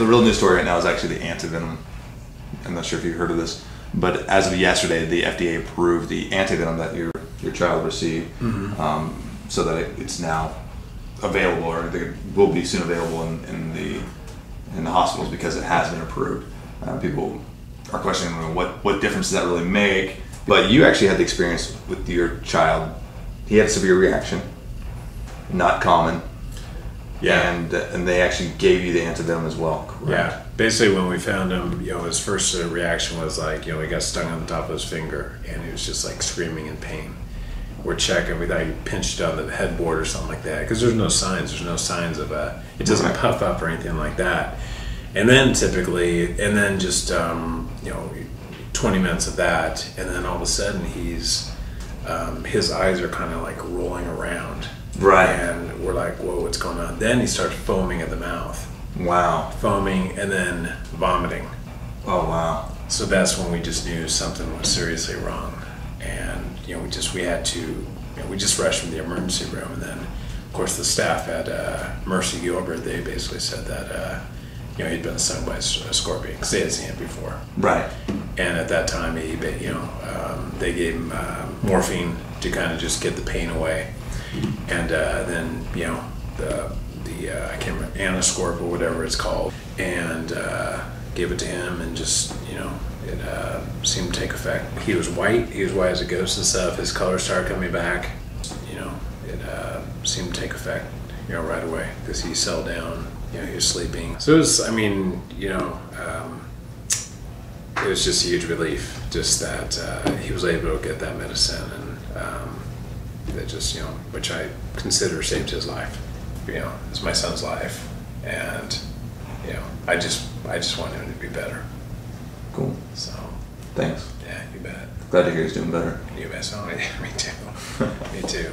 The real news story right now is actually the antivenom. I'm not sure if you've heard of this, but as of yesterday, the FDA approved the antivenom that your child received, so that it's now available, or it will be soon available in the hospitals, because it has been approved. People are questioning what difference does that really make. But you actually had the experience with your child. He had a severe reaction, not common. Yeah, and they actually gave you the antivenom as well. Correct? Yeah, basically when we found him, his first reaction was like, he got stung on the top of his finger, and he was just like screaming in pain. We're checking, we thought he pinched on the headboard or something like that, because there's no signs of a, it doesn't puff up or anything like that. And then just 20 minutes of that, and then all of a sudden he's, his eyes are kind of like rolling around. Right. And we're like, whoa, what's going on? Then he starts foaming at the mouth. Wow. Foaming and then vomiting. Oh, wow. So that's when we just knew something was seriously wrong. And, we just rushed from the emergency room. And then, of course, the staff at Mercy Gilbert, they basically said that, he'd been stung by a scorpion, because they had seen it before. Right. And at that time, they gave him morphine to kind of just get the pain away. And then, I can't remember, Anascorp or whatever it's called, and gave it to him, and just, it seemed to take effect. He was white as a ghost and stuff. His color started coming back. It seemed to take effect, right away, because he settled down, he was sleeping. So it was, it was just a huge relief, just that he was able to get that medicine, and that just, which I consider saved his life. It's my son's life, and I just want him to be better. Cool. So thanks. Yeah, you bet. Glad to hear he's doing better. You bet. So, yeah, me too. Me too.